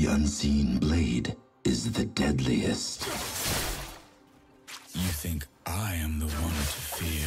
The Unseen Blade is the deadliest. You think I am the one to fear?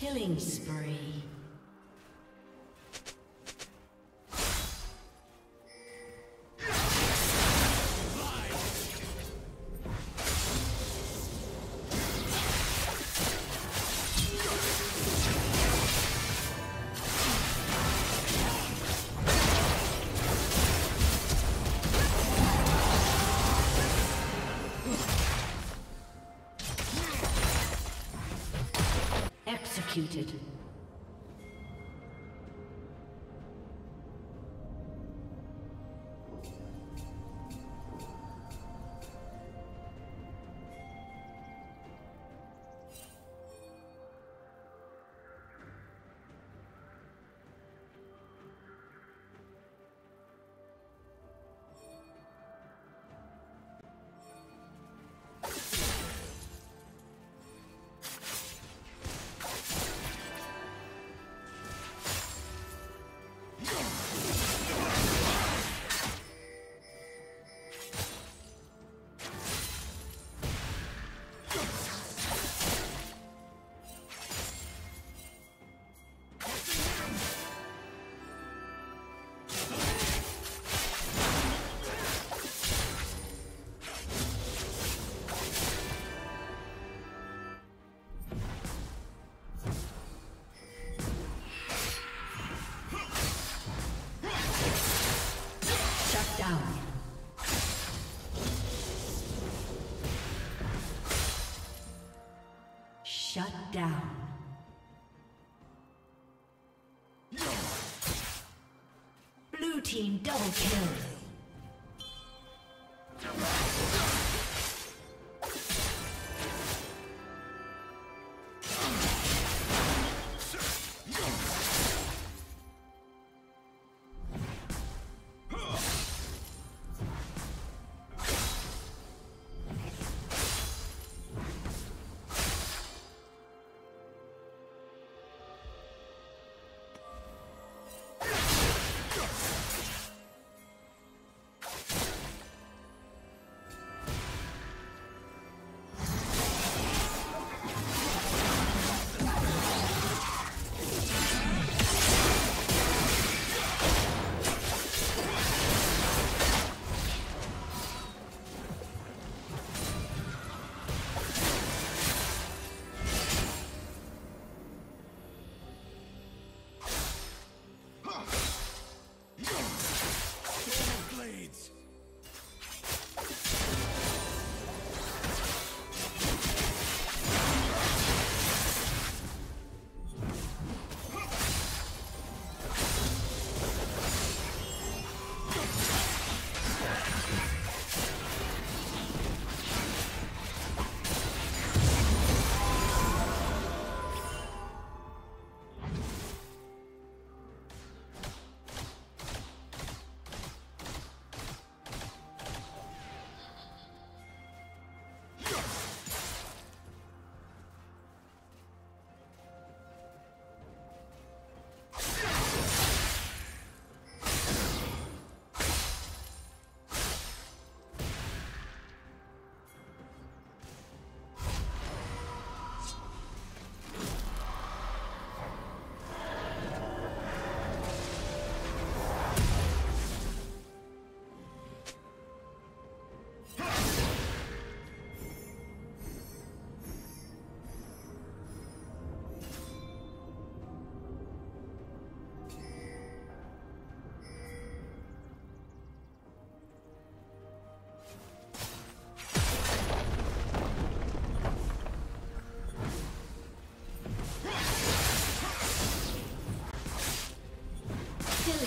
Killing spree. Executed. Blue team double kill.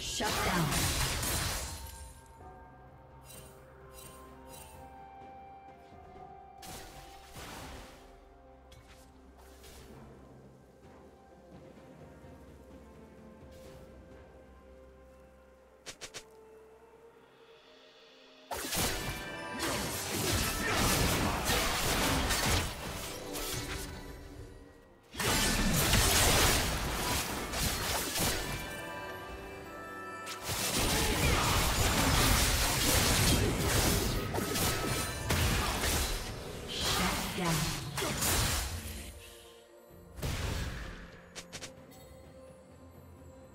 Shut down.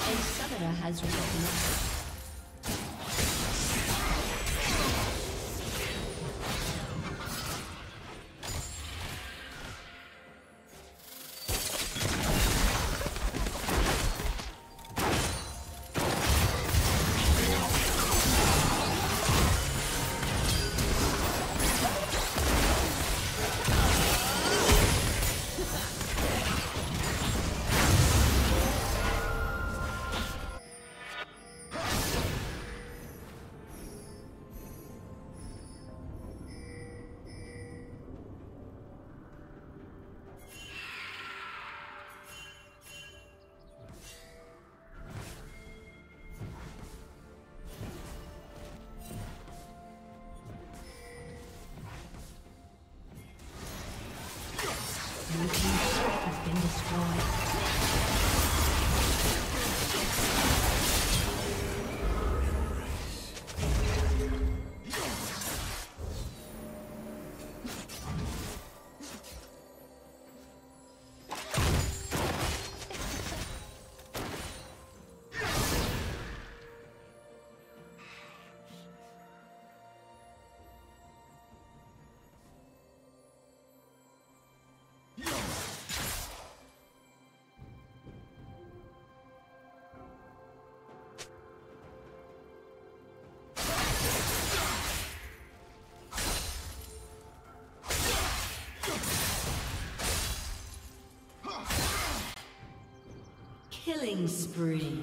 A summoner has reconnected. Killing spree.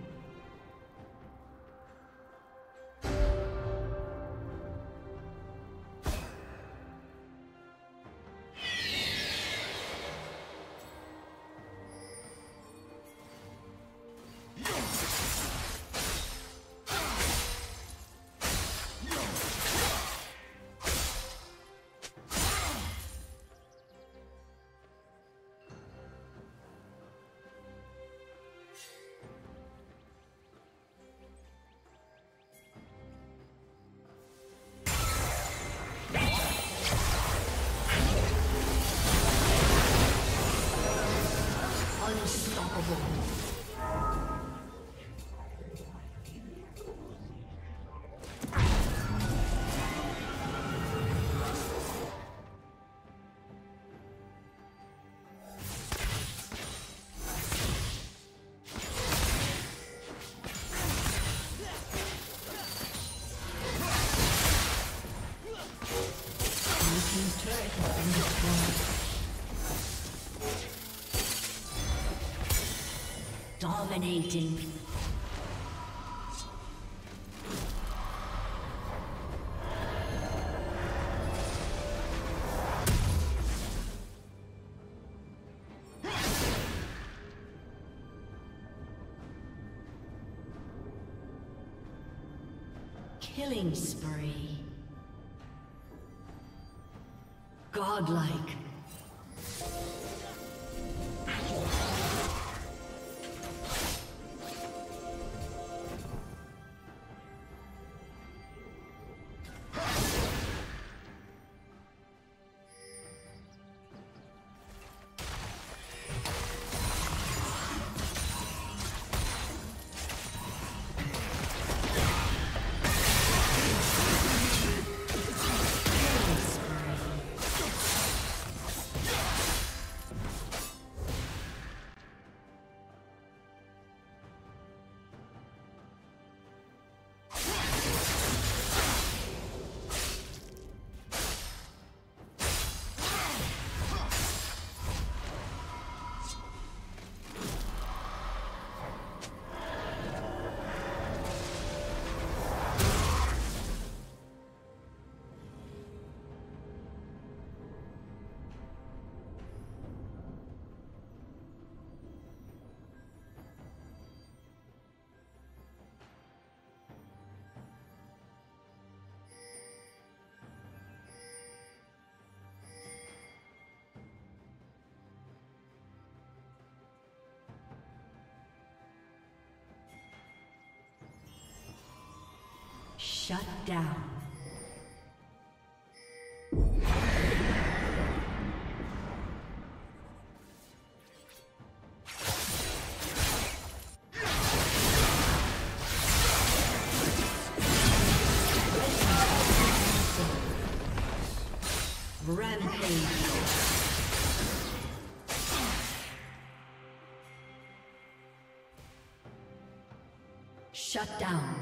Dominating. Killing spree. Godlike. Shut down. Shut down.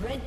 Red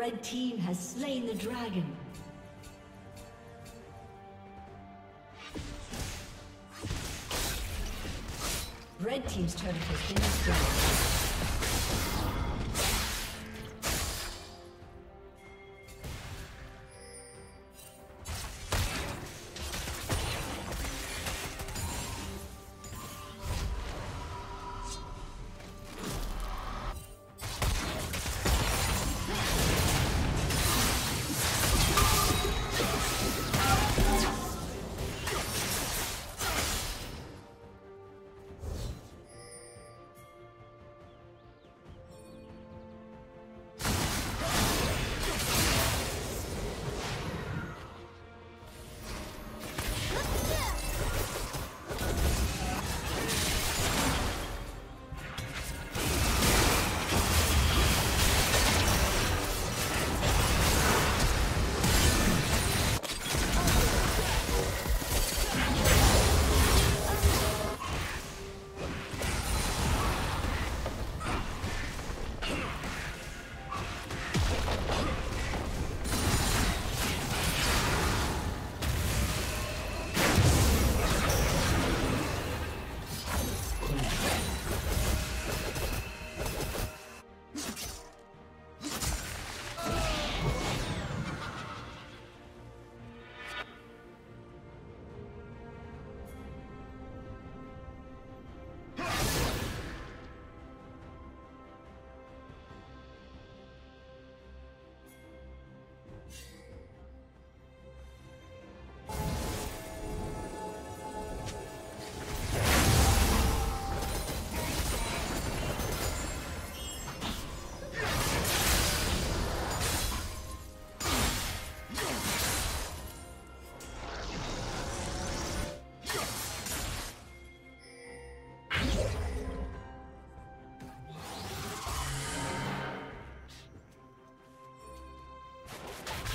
Red team has slain the dragon. Red team's turret has been destroyed.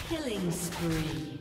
Killing spree.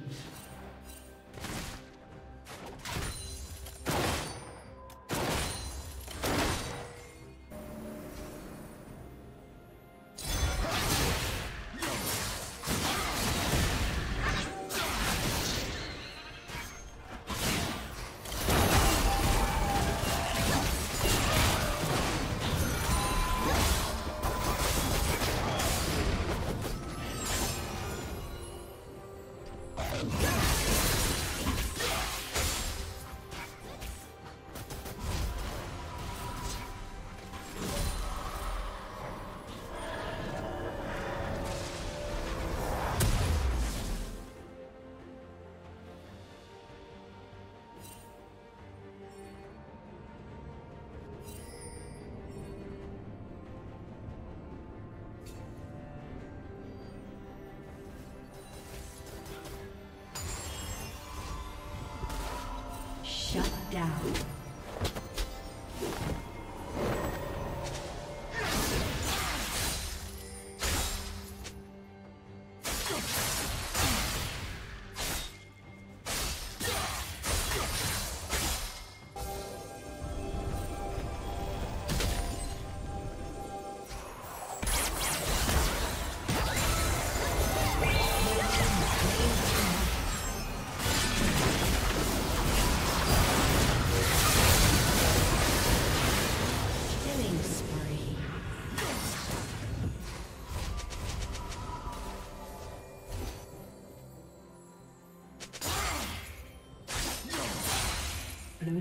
Shut down. Blue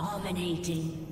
Dominating.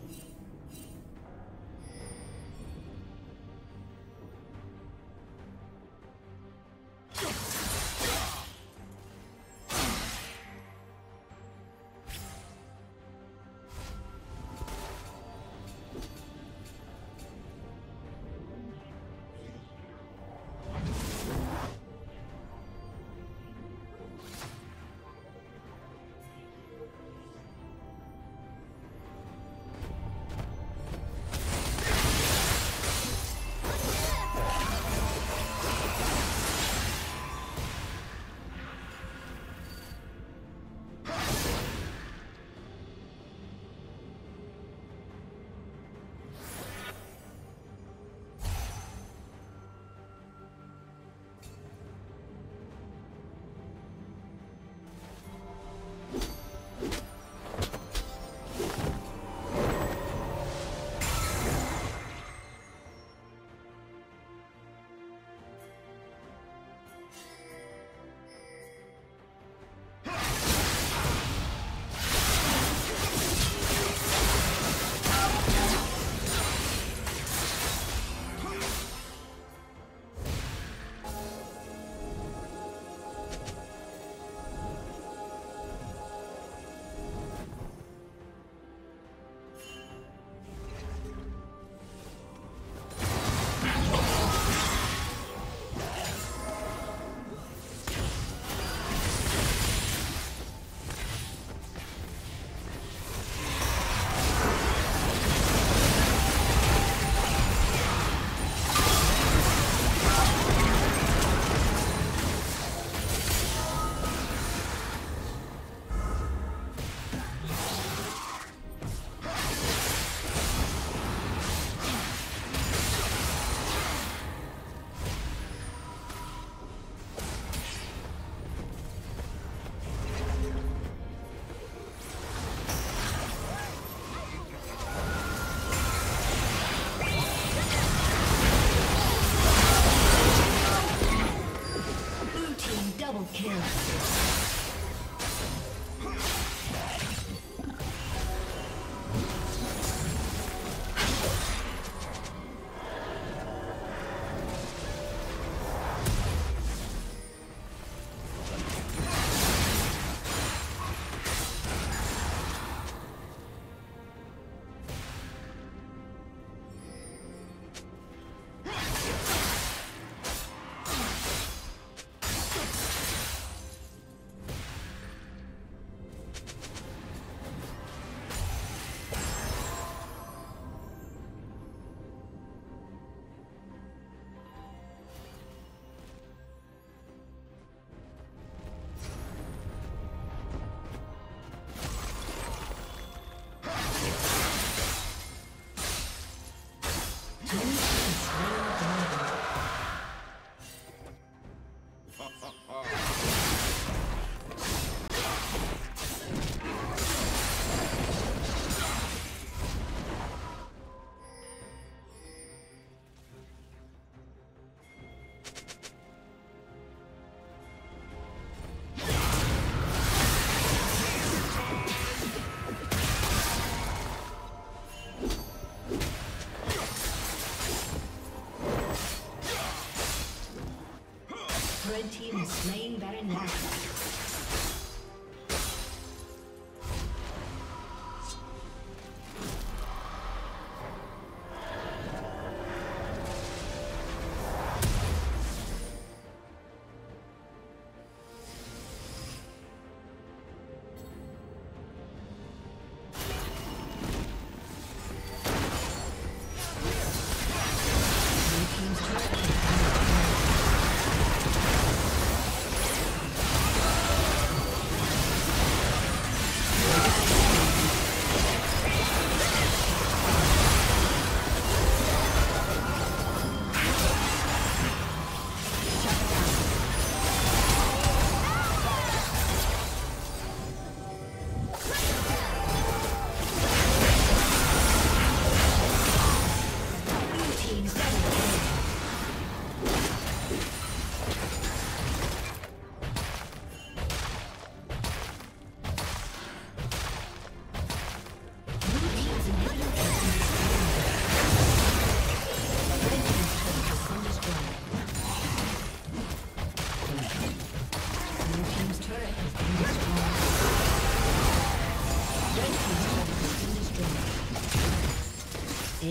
Red team is slain Baron Nashor.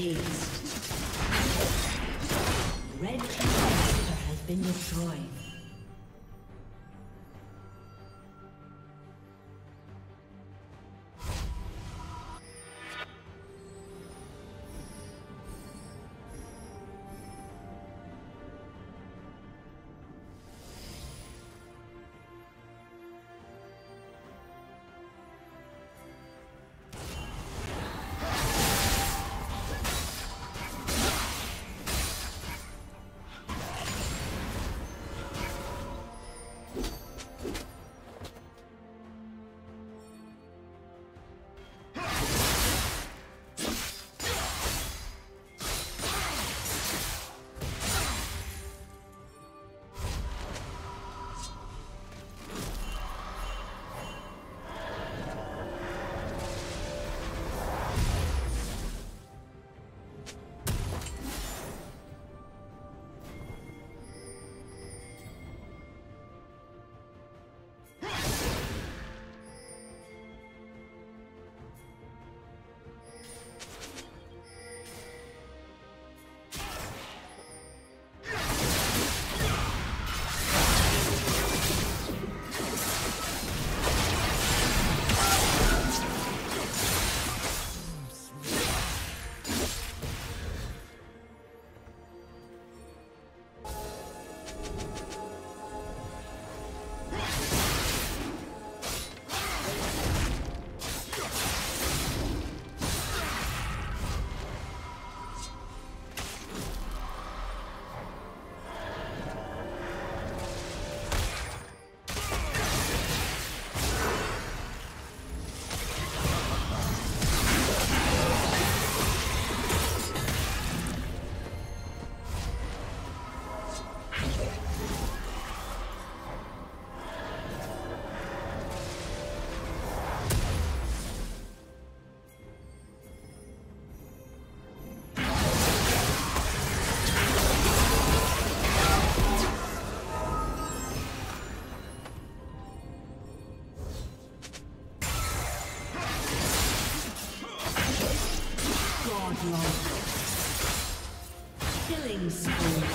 Aced. Red team's inhibitor has been destroyed. Killing spree.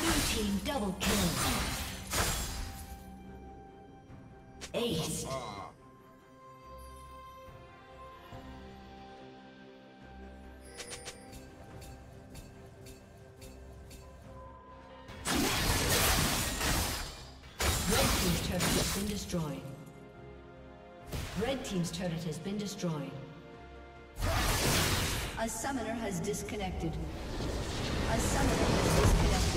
Blue team double kill. Ace. Red team's turret has been destroyed. Red team's turret has been destroyed. A summoner has disconnected. A summoner has disconnected.